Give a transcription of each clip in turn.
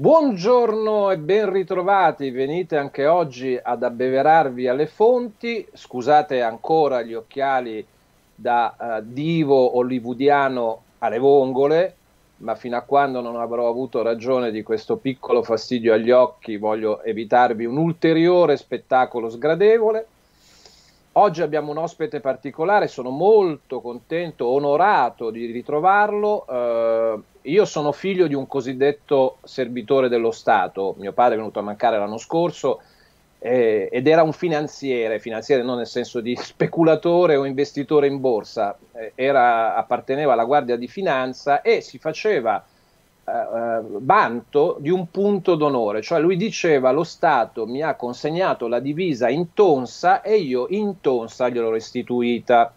Buongiorno e ben ritrovati, venite anche oggi ad abbeverarvi alle fonti, scusate ancora gli occhiali da divo hollywoodiano alle vongole, ma fino a quando non avrò avuto ragione di questo piccolo fastidio agli occhi voglio evitarvi un ulteriore spettacolo sgradevole. Oggi abbiamo un ospite particolare, sono molto contento, onorato di ritrovarlo. Io sono figlio di un cosiddetto servitore dello Stato, mio padre è venuto a mancare l'anno scorso ed era un finanziere non nel senso di speculatore o investitore in borsa, apparteneva alla Guardia di Finanza e si faceva vanto di un punto d'onore, cioè lui diceva: lo Stato mi ha consegnato la divisa in tonsa e io in tonsa gliel'ho restituita.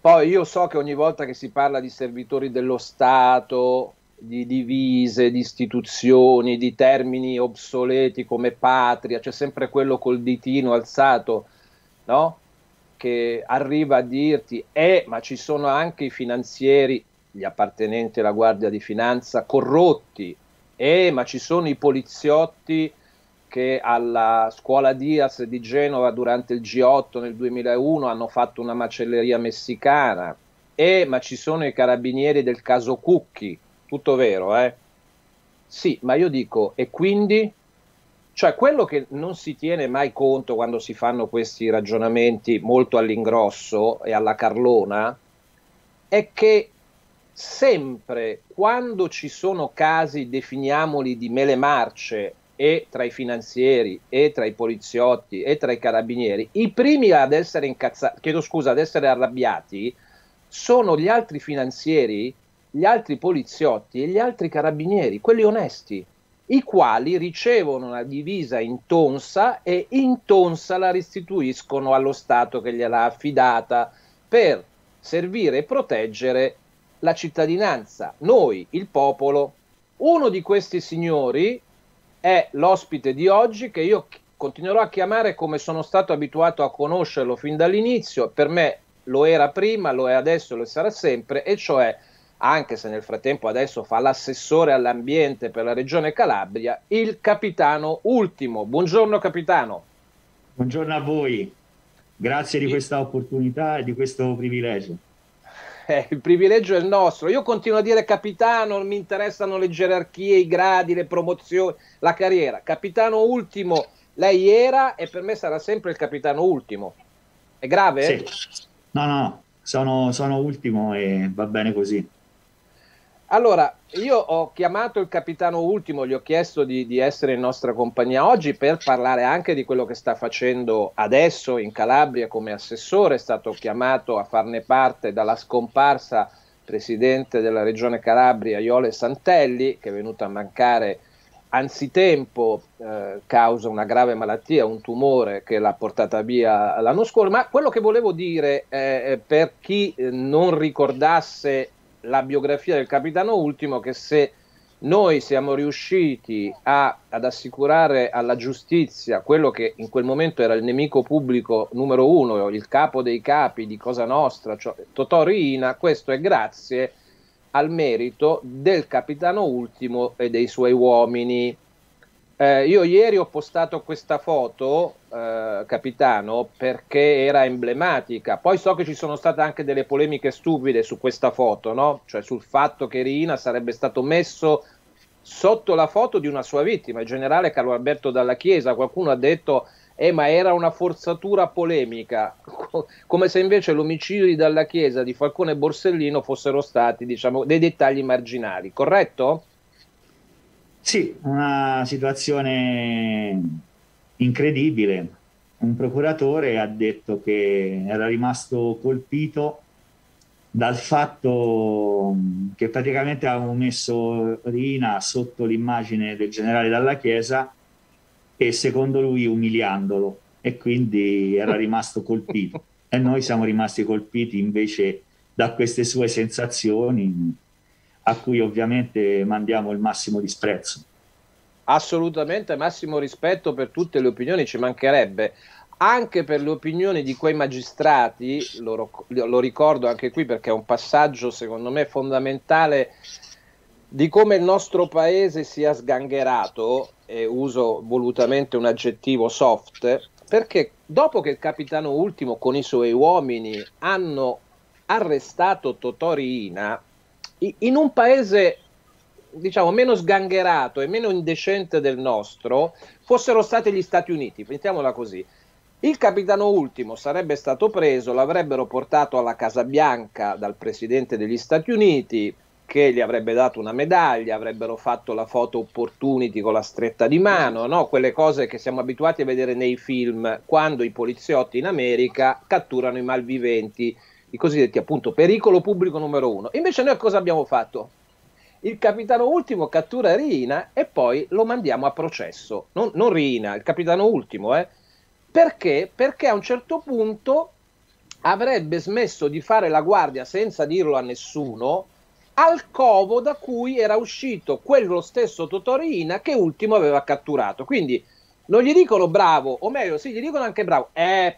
Poi io so che ogni volta che si parla di servitori dello Stato, di divise, di istituzioni, di termini obsoleti come patria, c'è sempre quello col ditino alzato, no? Che arriva a dirti ma ci sono anche i finanzieri, gli appartenenti alla Guardia di Finanza, corrotti, ma ci sono i poliziotti che alla Scuola Diaz di Genova durante il G8 nel 2001 hanno fatto una macelleria messicana, ma ci sono i carabinieri del caso Cucchi, tutto vero, eh? Sì, ma io dico, e quindi? Cioè, quello che non si tiene mai conto quando si fanno questi ragionamenti molto all'ingrosso e alla carlona, è che sempre quando ci sono casi, definiamoli, di mele marce, e tra i finanzieri e tra i poliziotti e tra i carabinieri, i primi ad essere incazzati, chiedo scusa, ad essere arrabbiati sono gli altri finanzieri, gli altri poliziotti e gli altri carabinieri, quelli onesti, i quali ricevono una divisa in tonsa e in tonsa la restituiscono allo Stato che gliel'ha affidata per servire e proteggere la cittadinanza, noi, il popolo. Uno di questi signori è l'ospite di oggi, che io continuerò a chiamare come sono stato abituato a conoscerlo fin dall'inizio, per me lo era prima, lo è adesso, lo sarà sempre, e cioè, anche se nel frattempo adesso fa l'assessore all'ambiente per la regione Calabria, il capitano Ultimo. Buongiorno capitano. Buongiorno a voi, grazie di questa opportunità e di questo privilegio. Il privilegio è il nostro. Io continuo a dire capitano, non mi interessano le gerarchie, i gradi, le promozioni, la carriera. Capitano Ultimo lei era e per me sarà sempre il capitano Ultimo. È grave? Sì. No, sono Ultimo e va bene così. Allora, io ho chiamato il capitano Ultimo, gli ho chiesto di essere in nostra compagnia oggi per parlare anche di quello che sta facendo adesso in Calabria come assessore. È stato chiamato a farne parte dalla scomparsa presidente della regione Calabria, Iole Santelli, che è venuta a mancare anzitempo causa una grave malattia, un tumore che l'ha portata via l'anno scorso. Ma quello che volevo dire per chi non ricordasse la biografia del capitano Ultimo, che se noi siamo riusciti ad assicurare alla giustizia quello che in quel momento era il nemico pubblico numero uno, il capo dei capi di Cosa Nostra, cioè Totò Riina, questo è grazie al merito del capitano Ultimo e dei suoi uomini. Io ieri ho postato questa foto, capitano, perché era emblematica. Poi so che ci sono state anche delle polemiche stupide su questa foto, no? Cioè sul fatto che Riina sarebbe stato messo sotto la foto di una sua vittima, il generale Carlo Alberto Dalla Chiesa. Qualcuno ha detto, ma era una forzatura polemica, come se invece l'omicidio Dalla Chiesa di Falcone e Borsellino fossero stati, diciamo, dei dettagli marginali, corretto? Sì, una situazione incredibile. Un procuratore ha detto che era rimasto colpito dal fatto che praticamente avevano messo Riina sotto l'immagine del generale Dalla Chiesa e secondo lui umiliandolo, e quindi era rimasto colpito. E noi siamo rimasti colpiti invece da queste sue sensazioni, a cui ovviamente mandiamo il massimo disprezzo. Assolutamente, massimo rispetto per tutte le opinioni, ci mancherebbe, anche per le opinioni di quei magistrati, lo ricordo anche qui perché è un passaggio secondo me fondamentale di come il nostro paese sia sgangherato, e uso volutamente un aggettivo soft, perché dopo che il Capitano Ultimo con i suoi uomini hanno arrestato Totò Riina, in un paese diciamo meno sgangherato e meno indecente del nostro fossero stati gli Stati Uniti, mettiamola così, il Capitano Ultimo sarebbe stato preso, l'avrebbero portato alla Casa Bianca dal presidente degli Stati Uniti, che gli avrebbe dato una medaglia, avrebbero fatto la foto opportunity con la stretta di mano, no? Quelle cose che siamo abituati a vedere nei film quando i poliziotti in America catturano i malviventi, i cosiddetti appunto pericolo pubblico numero 1. Invece noi cosa abbiamo fatto? Il Capitano Ultimo cattura Riina e poi lo mandiamo a processo, non Riina, il Capitano Ultimo, eh? Perché? Perché a un certo punto avrebbe smesso di fare la guardia senza dirlo a nessuno al covo da cui era uscito quello stesso Totò Riina che Ultimo aveva catturato. Quindi non gli dicono bravo, o meglio sì, gli dicono anche bravo,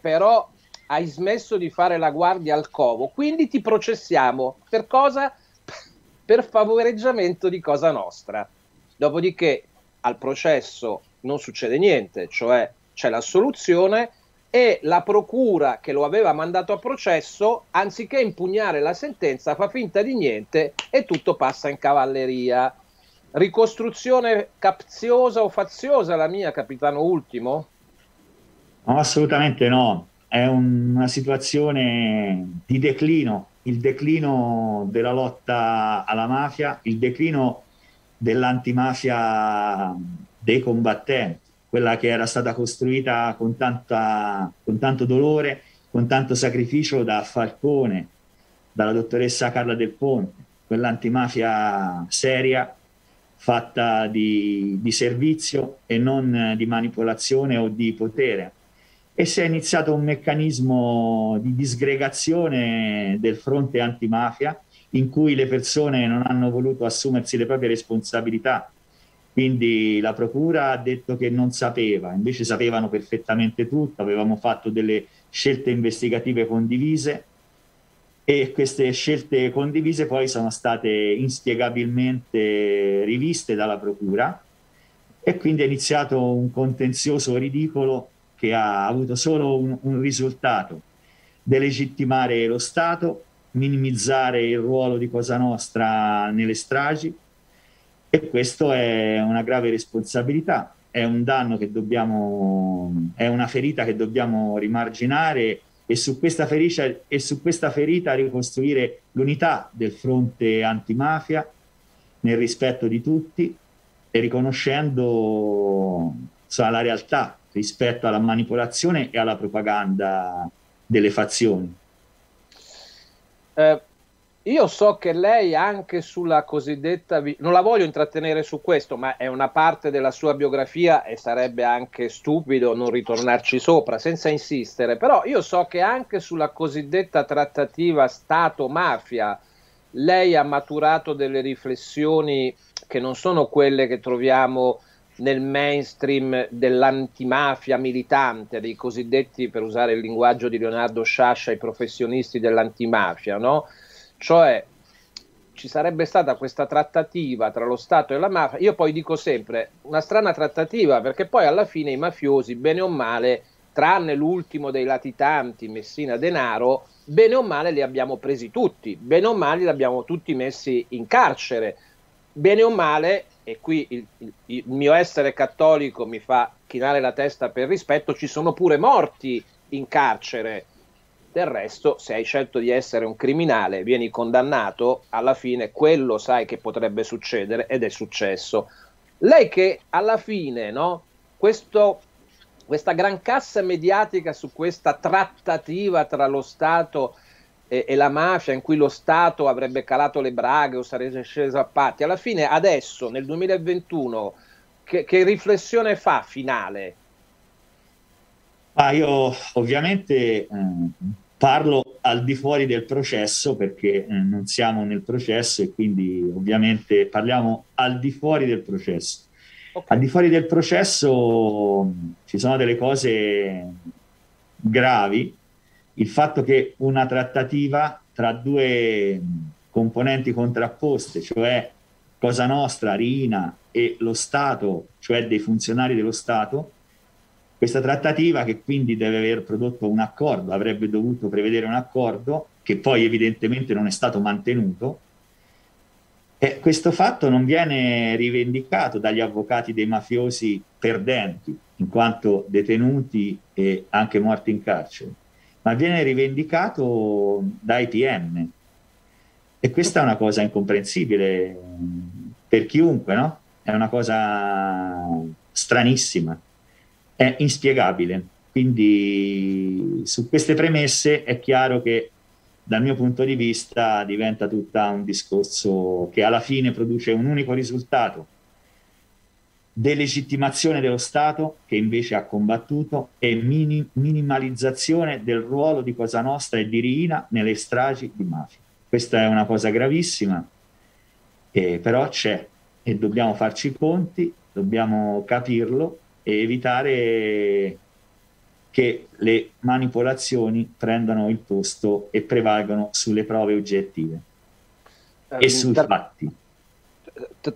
però hai smesso di fare la guardia al covo, quindi ti processiamo. Per cosa? Per favoreggiamento di Cosa Nostra. Dopodiché al processo non succede niente, cioè c'è l'assoluzione e la procura che lo aveva mandato a processo, anziché impugnare la sentenza, fa finta di niente e tutto passa in cavalleria. Ricostruzione capziosa o faziosa la mia, Capitano Ultimo? No, assolutamente no, è una situazione di declino, il declino della lotta alla mafia, il declino dell'antimafia dei combattenti, quella che era stata costruita con tanto dolore, con tanto sacrificio da Falcone, dalla dottoressa Carla Del Ponte, quell'antimafia seria, fatta di servizio e non di manipolazione o di potere. E si è iniziato un meccanismo di disgregazione del fronte antimafia, in cui le persone non hanno voluto assumersi le proprie responsabilità. Quindi la procura ha detto che non sapeva, invece sapevano perfettamente tutto, avevamo fatto delle scelte investigative condivise e queste scelte condivise poi sono state inspiegabilmente riviste dalla procura e quindi è iniziato un contenzioso ridicolo che ha avuto solo un risultato: delegittimare lo Stato, minimizzare il ruolo di Cosa Nostra nelle stragi. E questo è una grave responsabilità, è un danno che dobbiamo, è una ferita che dobbiamo rimarginare e su questa ferita ricostruire l'unità del fronte antimafia nel rispetto di tutti e riconoscendo la realtà rispetto alla manipolazione e alla propaganda delle fazioni. Io so che lei anche sulla cosiddetta... non la voglio intrattenere su questo, ma è una parte della sua biografia e sarebbe anche stupido non ritornarci sopra, senza insistere. Però io so che anche sulla cosiddetta trattativa Stato-mafia lei ha maturato delle riflessioni che non sono quelle che troviamo nel mainstream dell'antimafia militante, dei cosiddetti, per usare il linguaggio di Leonardo Sciascia, i professionisti dell'antimafia, no? Cioè ci sarebbe stata questa trattativa tra lo Stato e la mafia, io poi dico sempre una strana trattativa, perché poi alla fine i mafiosi, bene o male, tranne l'ultimo dei latitanti, Messina Denaro, bene o male li abbiamo presi tutti, bene o male li abbiamo tutti messi in carcere, bene o male, e qui il mio essere cattolico mi fa chinare la testa per rispetto, ci sono pure morti in carcere. Del resto, se hai scelto di essere un criminale, vieni condannato, alla fine quello sai che potrebbe succedere ed è successo. Lei che alla fine, no, questa gran cassa mediatica su questa trattativa tra lo Stato e la mafia, in cui lo Stato avrebbe calato le braghe o sarebbe sceso a patti, alla fine adesso, nel 2021, che riflessione fa finale? Io ovviamente parlo al di fuori del processo perché non siamo nel processo e quindi ovviamente parliamo al di fuori del processo. Okay. Al di fuori del processo ci sono delle cose gravi, il fatto che una trattativa tra due componenti contrapposte, cioè Cosa Nostra, Riina e lo Stato, cioè dei funzionari dello Stato, questa trattativa che quindi deve aver prodotto un accordo, avrebbe dovuto prevedere un accordo che poi evidentemente non è stato mantenuto. E questo fatto non viene rivendicato dagli avvocati dei mafiosi perdenti, in quanto detenuti e anche morti in carcere, ma viene rivendicato dai PM. E questa è una cosa incomprensibile per chiunque, no? È una cosa stranissima, è inspiegabile. Quindi su queste premesse è chiaro che dal mio punto di vista diventa tutta un discorso che alla fine produce un unico risultato: delegittimazione dello Stato, che invece ha combattuto, e minimalizzazione del ruolo di Cosa Nostra e di Riina nelle stragi di mafia. Questa è una cosa gravissima, però c'è, e dobbiamo farci i conti, dobbiamo capirlo e evitare che le manipolazioni prendano il posto e prevalgano sulle prove oggettive e sui fatti.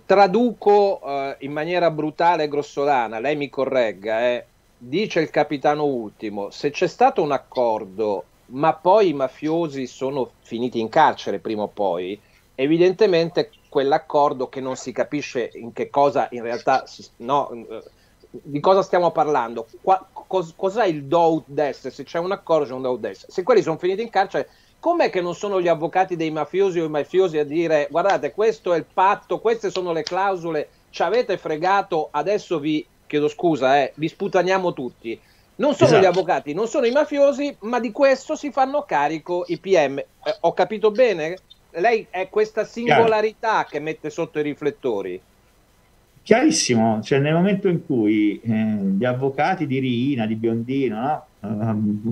Traduco in maniera brutale e grossolana, lei mi corregga, dice il capitano Ultimo: se c'è stato un accordo ma poi i mafiosi sono finiti in carcere prima o poi, evidentemente quell'accordo, che non si capisce in che cosa in realtà, di cosa stiamo parlando, cos'è il do ut des, se c'è un accordo c'è un do ut des, se quelli sono finiti in carcere com'è che non sono gli avvocati dei mafiosi o i mafiosi a dire: guardate, questo è il patto, queste sono le clausole, ci avete fregato, adesso vi chiedo scusa, vi sputaniamo tutti? Non sono esatto. Gli avvocati, non sono i mafiosi, ma di questo si fanno carico i PM. Ho capito bene? Lei è questa singolarità che mette sotto i riflettori. Chiarissimo, cioè nel momento in cui gli avvocati di Riina, di Biondino,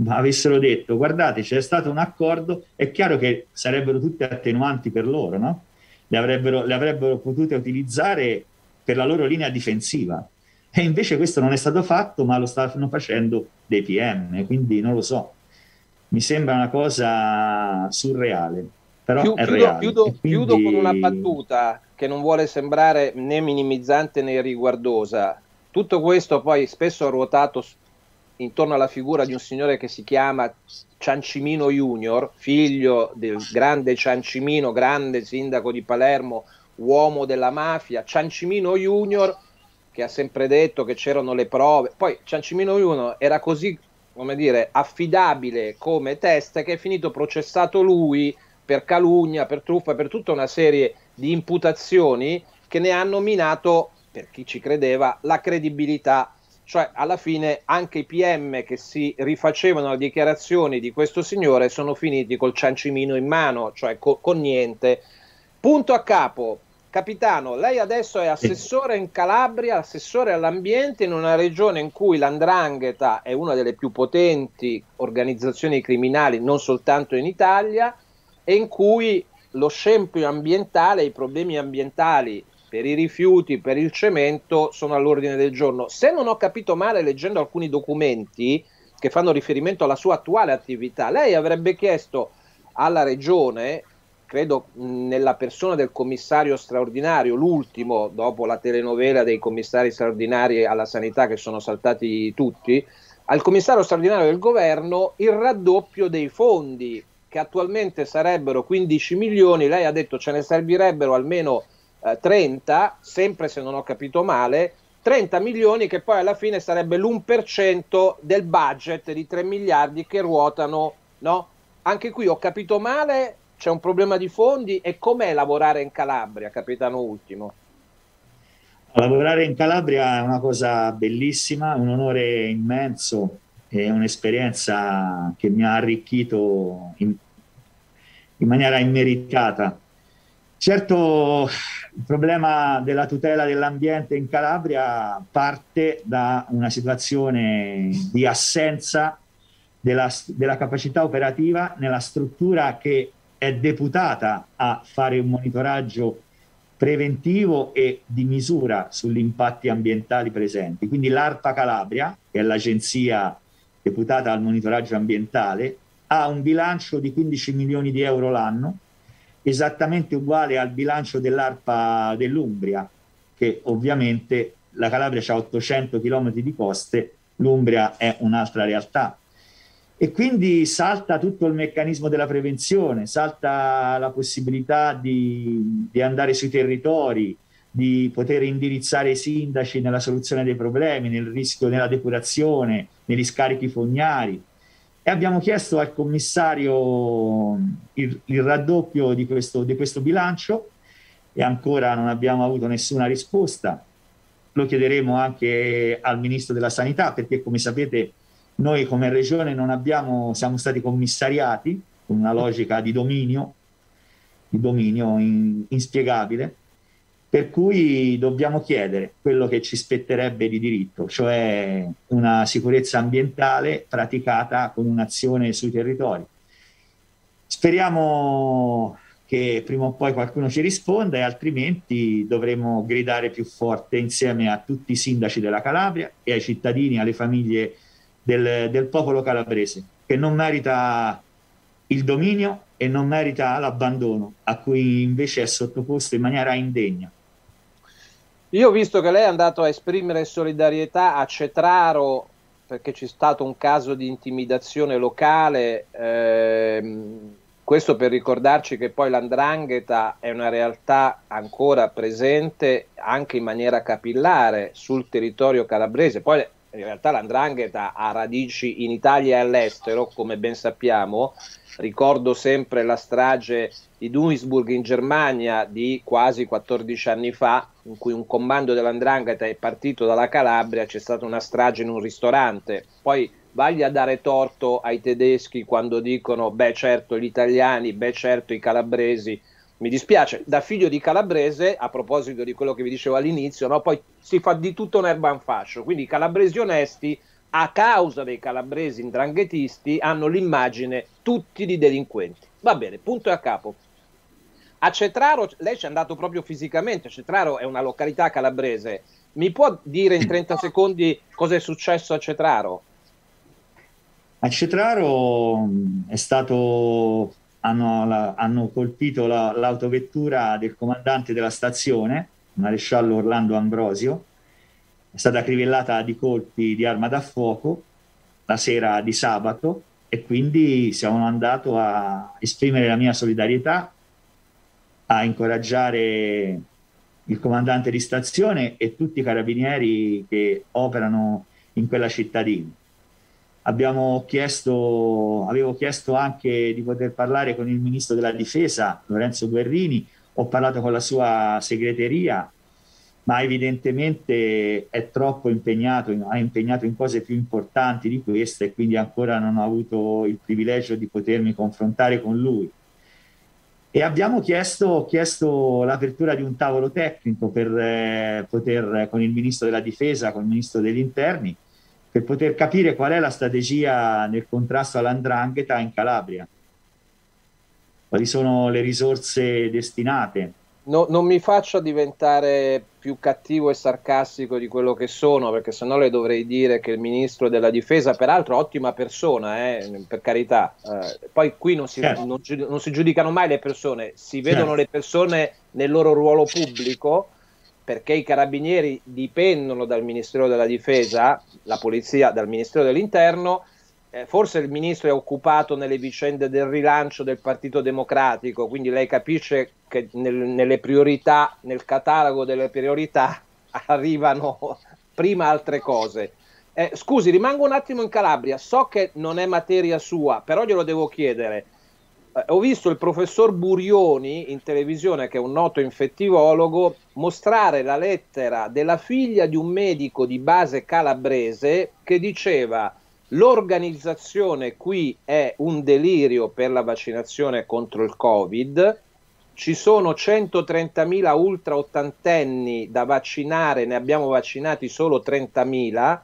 avessero detto: guardate, c'è stato un accordo, è chiaro che sarebbero tutte attenuanti per loro, no? Le avrebbero potute utilizzare per la loro linea difensiva, e invece questo non è stato fatto, ma lo stanno facendo dei PM, quindi non lo so, mi sembra una cosa surreale, però è reale. Chiudo con una battuta che non vuole sembrare né minimizzante né riguardosa. Tutto questo poi spesso ha ruotato intorno alla figura di un signore che si chiama Ciancimino Junior, figlio del grande Ciancimino, grande sindaco di Palermo, uomo della mafia. Ciancimino Junior che ha sempre detto che c'erano le prove. Poi Ciancimino Junior era così, come dire, affidabile come testa, che è finito processato lui per calunnia, per truffa, per tutta una serie di imputazioni che ne hanno minato, per chi ci credeva, la credibilità. Cioè alla fine anche i PM che si rifacevano alle dichiarazioni di questo signore sono finiti col ciancimino in mano, cioè con niente. Punto a capo. Capitano, lei adesso è assessore in Calabria, assessore all'ambiente, in una regione in cui l''Ndrangheta è una delle più potenti organizzazioni criminali non soltanto in Italia, e in cui lo scempio ambientale, i problemi ambientali per i rifiuti, per il cemento sono all'ordine del giorno. Se non ho capito male, leggendo alcuni documenti che fanno riferimento alla sua attuale attività, lei avrebbe chiesto alla regione, credo nella persona del commissario straordinario, l'ultimo dopo la telenovela dei commissari straordinari alla sanità che sono saltati tutti, al commissario straordinario del governo il raddoppio dei fondi, che attualmente sarebbero 15 milioni, lei ha detto ce ne servirebbero almeno 30, sempre se non ho capito male, 30 milioni che poi alla fine sarebbe l'1% del budget di 3 miliardi che ruotano, no? Anche qui ho capito male, c'è un problema di fondi, e com'è lavorare in Calabria, capitano Ultimo? Lavorare in Calabria è una cosa bellissima, un onore immenso. È un'esperienza che mi ha arricchito in maniera immeritata. Certo, il problema della tutela dell'ambiente in Calabria parte da una situazione di assenza della capacità operativa nella struttura che è deputata a fare un monitoraggio preventivo e di misura sugli impatti ambientali presenti. Quindi l'ARPA Calabria, che è l'agenzia deputata al monitoraggio ambientale, ha un bilancio di 15 milioni di euro l'anno, esattamente uguale al bilancio dell'ARPA dell'Umbria, che ovviamente la Calabria ha 800 km di coste, l'Umbria è un'altra realtà. E quindi salta tutto il meccanismo della prevenzione, salta la possibilità di andare sui territori, di poter indirizzare i sindaci nella soluzione dei problemi, nel rischio, nella depurazione, negli scarichi fognari. E abbiamo chiesto al commissario il raddoppio di questo bilancio e ancora non abbiamo avuto nessuna risposta. Lo chiederemo anche al Ministro della Sanità, perché come sapete noi come Regione non abbiamo, siamo stati commissariati con una logica di dominio inspiegabile, per cui dobbiamo chiedere quello che ci spetterebbe di diritto, cioè una sicurezza ambientale praticata con un'azione sui territori. Speriamo che prima o poi qualcuno ci risponda, e altrimenti dovremo gridare più forte insieme a tutti i sindaci della Calabria e ai cittadini, alle famiglie del popolo calabrese, che non merita il dominio e non merita l'abbandono a cui invece è sottoposto in maniera indegna. Io ho visto che lei è andato a esprimere solidarietà a Cetraro perché c'è stato un caso di intimidazione locale, questo per ricordarci che poi l''ndrangheta è una realtà ancora presente anche in maniera capillare sul territorio calabrese. Poi in realtà l''ndrangheta ha radici in Italia e all'estero, come ben sappiamo. Ricordo sempre la strage di Duisburg in Germania di quasi 14 anni fa, in cui un comando dell''ndrangheta è partito dalla Calabria, c'è stata una strage in un ristorante. Poi vagli a dare torto ai tedeschi quando dicono beh certo gli italiani, beh certo i calabresi. Mi dispiace, da figlio di calabrese, a proposito di quello che vi dicevo all'inizio, no? Poi si fa di tutto un'erba un fascio, quindi i calabresi onesti, a causa dei calabresi 'ndranghetisti, hanno l'immagine tutti di delinquenti. Va bene, punto e a capo. A Cetraro, lei ci è andato proprio fisicamente, Cetraro è una località calabrese, mi può dire in 30 secondi cosa è successo a Cetraro? A Cetraro è stato... Hanno colpito l'autovettura del comandante della stazione, maresciallo Orlando Ambrosio, è stata crivellata di colpi di arma da fuoco la sera di sabato, e quindi sono andato a esprimere la mia solidarietà, a incoraggiare il comandante di stazione e tutti i carabinieri che operano in quella cittadina. Avevo chiesto anche di poter parlare con il ministro della difesa, Lorenzo Guerrini, ho parlato con la sua segreteria, ma evidentemente è troppo impegnato, è impegnato in cose più importanti di queste, e quindi ancora non ho avuto il privilegio di potermi confrontare con lui. E abbiamo chiesto l'apertura di un tavolo tecnico per poter con il ministro della difesa, con il ministro degli interni, per poter capire qual è la strategia nel contrasto all''ndrangheta in Calabria, quali sono le risorse destinate. No, non mi faccia diventare più cattivo e sarcastico di quello che sono, perché sennò le dovrei dire che il ministro della difesa, peraltro ottima persona, per carità, poi qui non si giudicano mai le persone, si vedono le persone nel loro ruolo pubblico, perché i carabinieri dipendono dal Ministero della Difesa, la polizia dal Ministero dell'Interno, forse il ministro è occupato nelle vicende del rilancio del Partito Democratico, quindi lei capisce che nelle priorità, nel catalogo delle priorità arrivano prima altre cose. Scusi, rimango un attimo in Calabria, so che non è materia sua, però glielo devo chiedere. Ho visto il professor Burioni in televisione, che è un noto infettivologo, mostrare la lettera della figlia di un medico di base calabrese che diceva l'organizzazione qui è un delirio per la vaccinazione contro il Covid, ci sono 130.000 ultraottantenni da vaccinare, ne abbiamo vaccinati solo 30.000,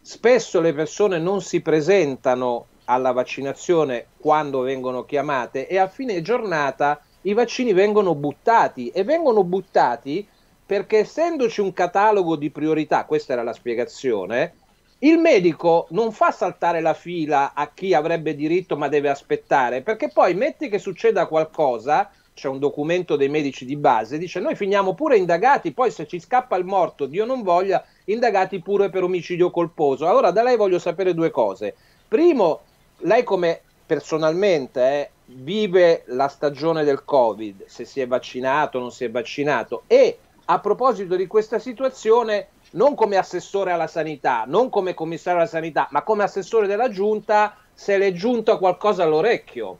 spesso le persone non si presentano alla vaccinazione quando vengono chiamate e a fine giornata i vaccini vengono buttati, e vengono buttati perché, essendoci un catalogo di priorità, questa era la spiegazione, il medico non fa saltare la fila a chi avrebbe diritto ma deve aspettare, perché poi metti che succeda qualcosa, c'è un documento dei medici di base, dice noi finiamo pure indagati, poi se ci scappa il morto, Dio non voglia, indagati pure per omicidio colposo. Allora da lei voglio sapere due cose. Primo, lei come personalmente vive la stagione del Covid, se si è vaccinato o non si è vaccinato, e a proposito di questa situazione, non come assessore alla sanità, non come commissario alla sanità, ma come assessore della giunta, se le è giunto qualcosa all'orecchio.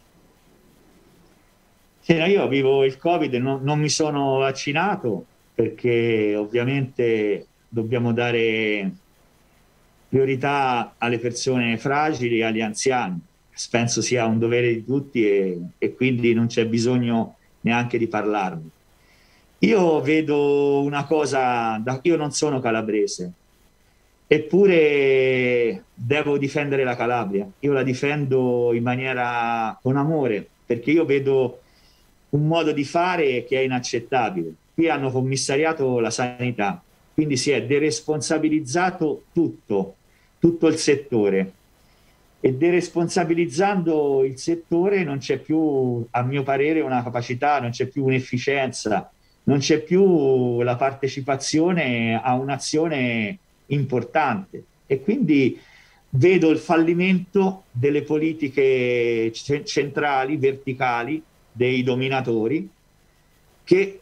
Sì, io vivo il Covid, non mi sono vaccinato perché ovviamente dobbiamo dare priorità alle persone fragili e agli anziani. Penso sia un dovere di tutti e quindi non c'è bisogno neanche di parlarne. Io vedo una cosa, io non sono calabrese, eppure devo difendere la Calabria. Io la difendo in maniera con amore, perché io vedo un modo di fare che è inaccettabile. Qui hanno commissariato la sanità, quindi si è deresponsabilizzato tutto il settore, e deresponsabilizzando il settore non c'è più, a mio parere, una capacità, non c'è più un'efficienza, non c'è più la partecipazione a un'azione importante, e quindi vedo il fallimento delle politiche centrali, verticali, dei dominatori che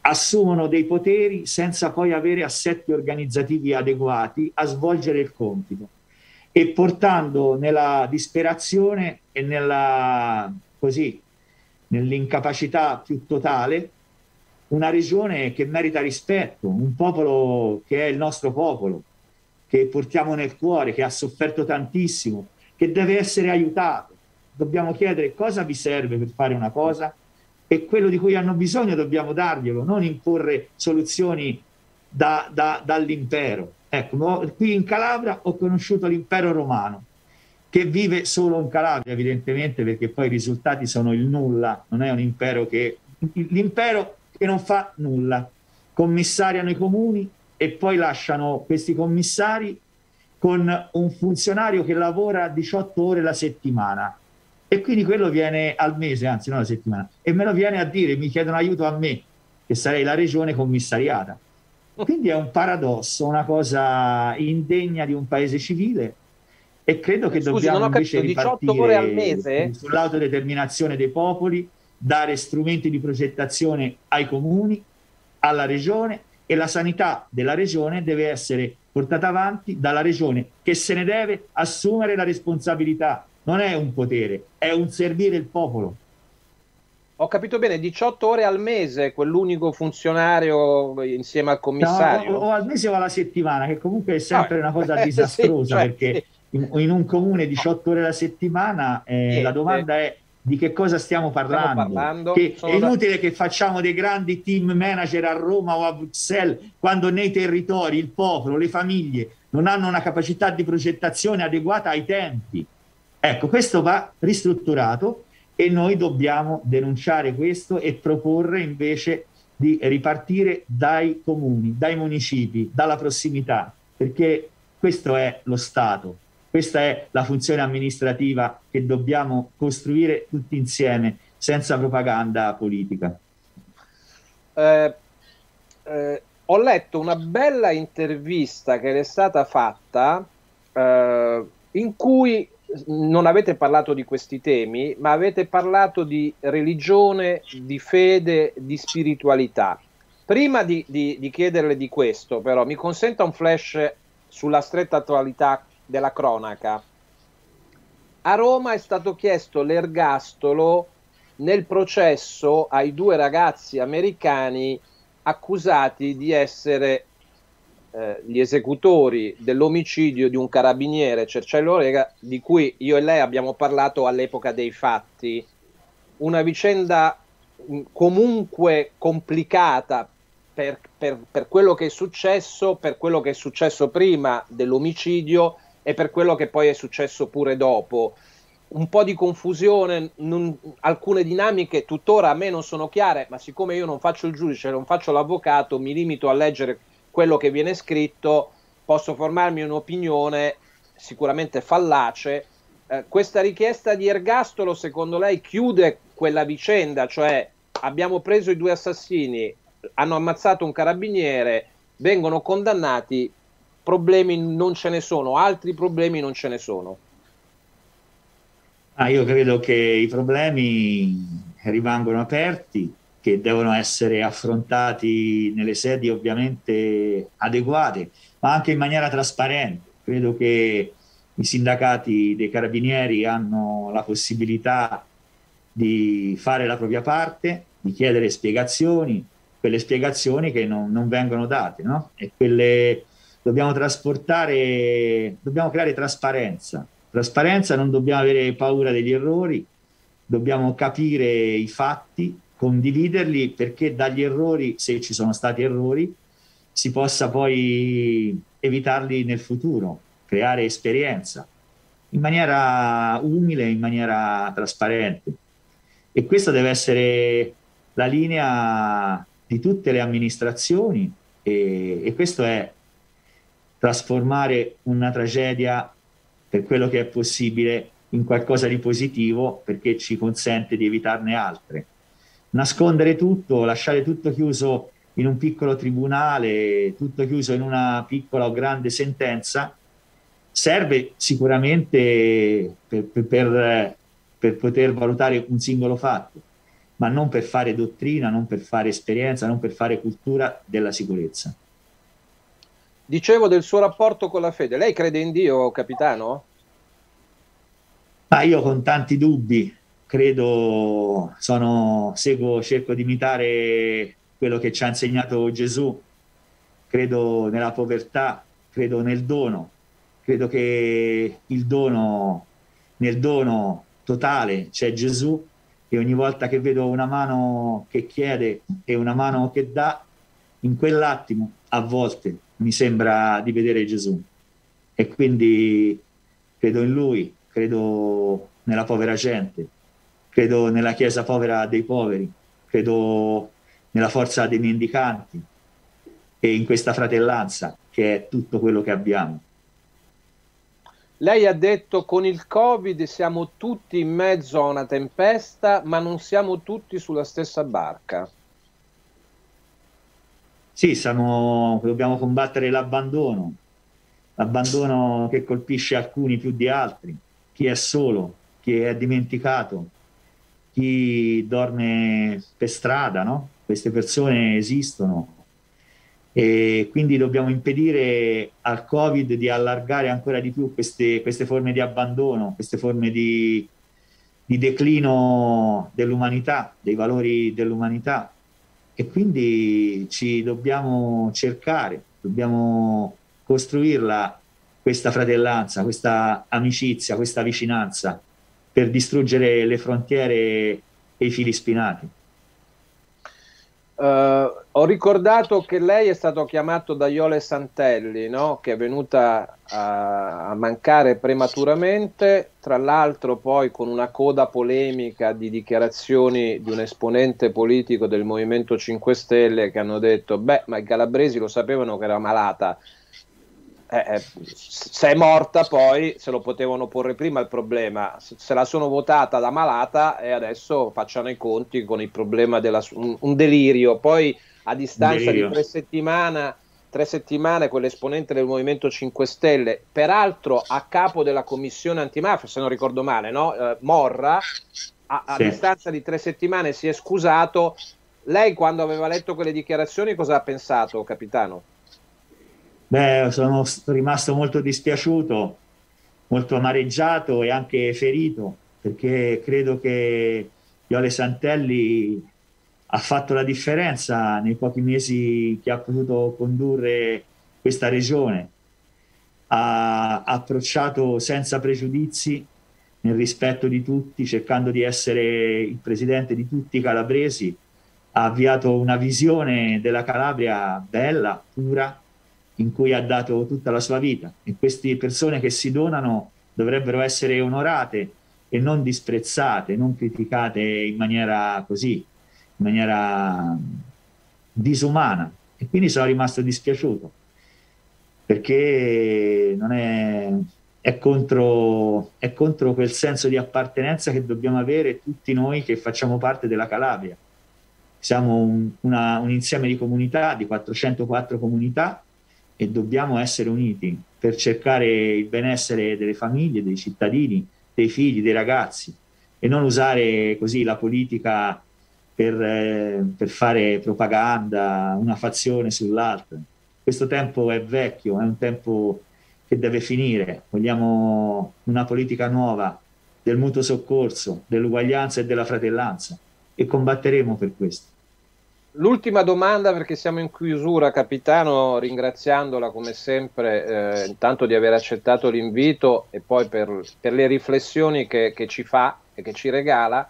assumono dei poteri senza poi avere assetti organizzativi adeguati a svolgere il compito, e portando nella disperazione e nell'incapacità più totale una regione che merita rispetto, un popolo che è il nostro popolo, che portiamo nel cuore, che ha sofferto tantissimo, che deve essere aiutato. Dobbiamo chiedere cosa vi serve per fare una cosa, e quello di cui hanno bisogno dobbiamo darglielo, non imporre soluzioni dall'impero. Ecco, qui in Calabria ho conosciuto l'impero romano, che vive solo in Calabria evidentemente, perché poi i risultati sono il nulla, non è un impero che... L'impero che non fa nulla, commissariano i comuni e poi lasciano questi commissari con un funzionario che lavora 18 ore la settimana. E quindi quello viene al mese, anzi non la settimana, e me lo viene a dire, mi chiedono aiuto a me, che sarei la regione commissariata. Quindi è un paradosso, una cosa indegna di un paese civile, e credo che dobbiamo invece ripartire sull'autodeterminazione dei popoli, dare strumenti di progettazione ai comuni, alla regione, e la sanità della regione deve essere portata avanti dalla regione, che se ne deve assumere la responsabilità. Non è un potere, è un servire il popolo. Ho capito bene, 18 ore al mese, quell'unico funzionario insieme al commissario? No, o al mese o alla settimana, che comunque è sempre una cosa disastrosa, sì, perché in un comune 18 ore alla settimana, la domanda è di che cosa stiamo parlando? Che è inutile che facciamo dei grandi team manager a Roma o a Bruxelles, quando nei territori il popolo, le famiglie non hanno una capacità di progettazione adeguata ai tempi. Ecco, questo va ristrutturato, e noi dobbiamo denunciare questo e proporre invece di ripartire dai comuni, dai municipi, dalla prossimità, perché questo è lo Stato, questa è la funzione amministrativa che dobbiamo costruire tutti insieme, senza propaganda politica. Ho letto una bella intervista che è stata fatta, in cui non avete parlato di questi temi, ma avete parlato di religione, di fede, di spiritualità. Prima di chiederle di questo, però, mi consenta un flash sulla stretta attualità della cronaca. A Roma è stato chiesto l'ergastolo nel processo ai due ragazzi americani accusati di essere gli esecutori dell'omicidio di un carabiniere, Cerciello Rega, di cui io e lei abbiamo parlato all'epoca dei fatti. Una vicenda comunque complicata per quello che è successo, per quello che è successo prima dell'omicidio e per quello che poi è successo pure dopo. Un po' di confusione, alcune dinamiche tuttora a me non sono chiare, ma siccome io non faccio il giudice, non faccio l'avvocato, mi limito a leggere quello che viene scritto, posso formarmi un'opinione sicuramente fallace. Questa richiesta di ergastolo, secondo lei, chiude quella vicenda, cioè abbiamo preso i due assassini, hanno ammazzato un carabiniere, vengono condannati, problemi non ce ne sono, altri problemi non ce ne sono. Ah, io credo che i problemi rimangono aperti, che devono essere affrontati nelle sedi ovviamente adeguate, ma anche in maniera trasparente. Credo che i sindacati dei carabinieri hanno la possibilità di fare la propria parte, di chiedere spiegazioni, quelle spiegazioni che non vengono date, no? E quelle dobbiamo creare trasparenza. Trasparenza, non dobbiamo avere paura degli errori, dobbiamo capire i fatti, condividerli, perché dagli errori, se ci sono stati errori, si possa poi evitarli nel futuro, creare esperienza in maniera umile, in maniera trasparente. E questa deve essere la linea di tutte le amministrazioni, e questo è trasformare una tragedia, per quello che è possibile, in qualcosa di positivo, perché ci consente di evitarne altre. Nascondere tutto, lasciare tutto chiuso in un piccolo tribunale, tutto chiuso in una piccola o grande sentenza, serve sicuramente per poter valutare un singolo fatto, ma non per fare dottrina, non per fare esperienza, non per fare cultura della sicurezza. Dicevo del suo rapporto con la fede. Lei crede in Dio, capitano? Ah, io con tanti dubbi. Credo, cerco di imitare quello che ci ha insegnato Gesù. Credo nella povertà, credo nel dono. Credo che nel dono totale c'è Gesù, e ogni volta che vedo una mano che chiede e una mano che dà, in quell'attimo, a volte, mi sembra di vedere Gesù, e quindi credo in Lui, credo nella povera gente, credo nella Chiesa povera dei poveri, credo nella forza dei mendicanti e in questa fratellanza che è tutto quello che abbiamo. Lei ha detto: con il Covid siamo tutti in mezzo a una tempesta, ma non siamo tutti sulla stessa barca. Sì, dobbiamo combattere l'abbandono, l'abbandono che colpisce alcuni più di altri, chi è solo, chi è dimenticato, chi dorme per strada, no? Queste persone esistono, e quindi dobbiamo impedire al Covid di allargare ancora di più queste forme di abbandono, queste forme di declino dell'umanità, dei valori dell'umanità. E quindi ci dobbiamo cercare, dobbiamo costruirla, questa fratellanza, questa amicizia, questa vicinanza, per distruggere le frontiere e i fili spinati. Ho ricordato che lei è stato chiamato da Iole Santelli, no? Che è venuta a mancare prematuramente, tra l'altro poi con una coda polemica di dichiarazioni di un esponente politico del Movimento 5 Stelle che hanno detto: beh, ma i calabresi lo sapevano che era malata, se è morta poi se lo potevano porre prima il problema, se la sono votata da malata e adesso facciano i conti con il problema un delirio. Poi a distanza di tre settimane quell'esponente del Movimento 5 Stelle, peraltro a capo della commissione antimafia, se non ricordo male, no? Morra, a sì, distanza di 3 settimane si è scusato. Lei quando aveva letto quelle dichiarazioni cosa ha pensato, capitano? Beh, sono rimasto molto dispiaciuto, molto amareggiato e anche ferito, perché credo che Iole Santelli ha fatto la differenza nei pochi mesi che ha potuto condurre questa regione. Ha approcciato senza pregiudizi, nel rispetto di tutti, cercando di essere il presidente di tutti i calabresi. Ha avviato una visione della Calabria bella, pura, in cui ha dato tutta la sua vita, e queste persone che si donano dovrebbero essere onorate e non disprezzate, non criticate in maniera così, in maniera disumana. E quindi sono rimasto dispiaciuto, perché non è contro quel senso di appartenenza che dobbiamo avere tutti noi che facciamo parte della Calabria, Siamo un insieme di comunità, di 404 comunità, e dobbiamo essere uniti per cercare il benessere delle famiglie, dei cittadini, dei figli, dei ragazzi, e non usare così la politica per fare propaganda, una fazione sull'altra. Questo tempo è vecchio, è un tempo che deve finire. Vogliamo una politica nuova del mutuo soccorso, dell'uguaglianza e della fratellanza, e combatteremo per questo. L'ultima domanda, perché siamo in chiusura, capitano, ringraziandola come sempre intanto di aver accettato l'invito, e poi per le riflessioni che ci fa e che ci regala.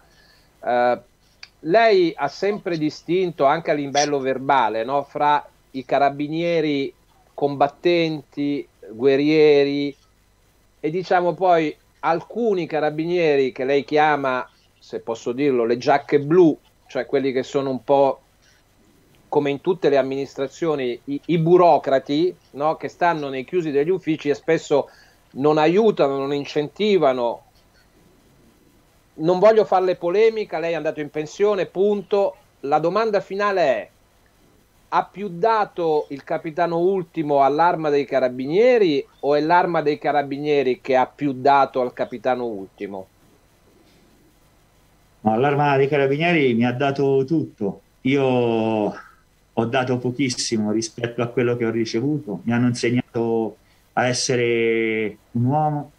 Lei ha sempre distinto, anche a livello verbale, no, fra i carabinieri combattenti, guerrieri, e diciamo poi alcuni carabinieri che lei chiama, se posso dirlo, le giacche blu, cioè quelli che sono un po' come in tutte le amministrazioni i burocrati, no, che stanno nei chiusi degli uffici e spesso non aiutano, non incentivano. Non voglio farle polemica, lei è andato in pensione, punto. La domanda finale è: ha più dato il capitano Ultimo all'arma dei carabinieri, o è l'arma dei carabinieri che ha più dato al capitano Ultimo? No, l'arma dei carabinieri mi ha dato tutto. Io ho dato pochissimo rispetto a quello che ho ricevuto. Mi hanno insegnato a essere un uomo,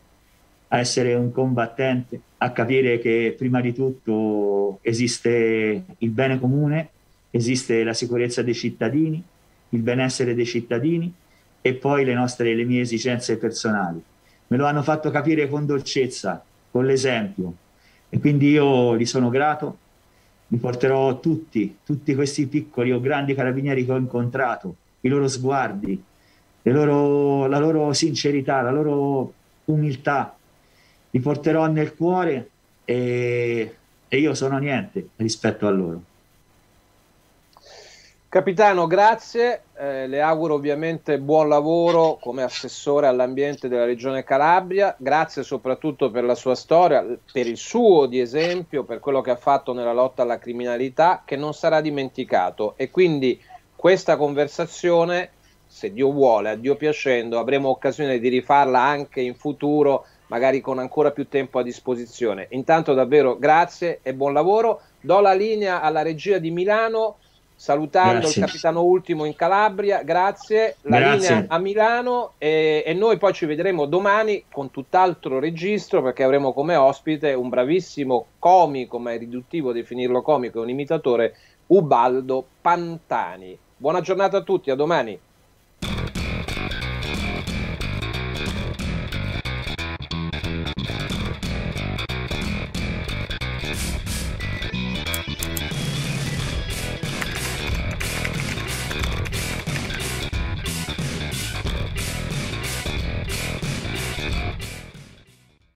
a essere un combattente, a capire che prima di tutto esiste il bene comune, esiste la sicurezza dei cittadini, il benessere dei cittadini, e poi le mie esigenze personali. Me lo hanno fatto capire con dolcezza, con l'esempio, e quindi io gli sono grato. Mi porterò tutti questi piccoli o grandi carabinieri che ho incontrato, i loro sguardi, la loro sincerità, la loro umiltà. Li porterò nel cuore, e io sono niente rispetto a loro. Capitano, grazie, le auguro ovviamente buon lavoro come assessore all'ambiente della Regione Calabria, grazie soprattutto per la sua storia, per il suo di esempio, per quello che ha fatto nella lotta alla criminalità, che non sarà dimenticato, e quindi questa conversazione, se Dio vuole, a Dio piacendo, avremo occasione di rifarla anche in futuro, magari con ancora più tempo a disposizione. Intanto davvero grazie e buon lavoro. Do la linea alla regia di Milano, salutando il capitano Ultimo in Calabria. Grazie, linea a Milano, e noi poi ci vedremo domani con tutt'altro registro, perché avremo come ospite un bravissimo comico, ma è riduttivo definirlo comico, un imitatore, Ubaldo Pantani. Buona giornata a tutti, a domani.